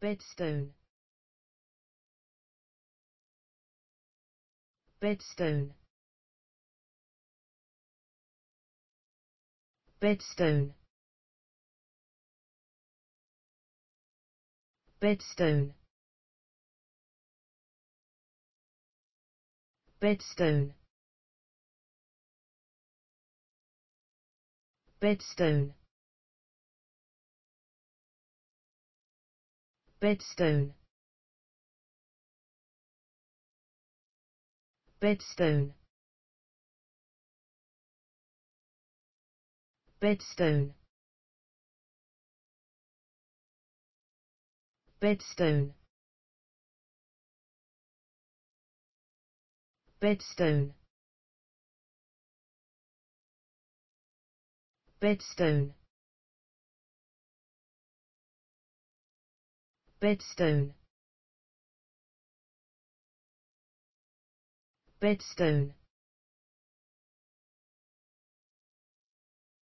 Bed Stone. Bed Stone. Bed Stone. Bed Stone. Bed Stone. Bed Stone. Bed Stone. Bed Stone. Bed Stone. Bed Stone. Bed Stone. Bed Stone. Bed Stone. Bed Stone.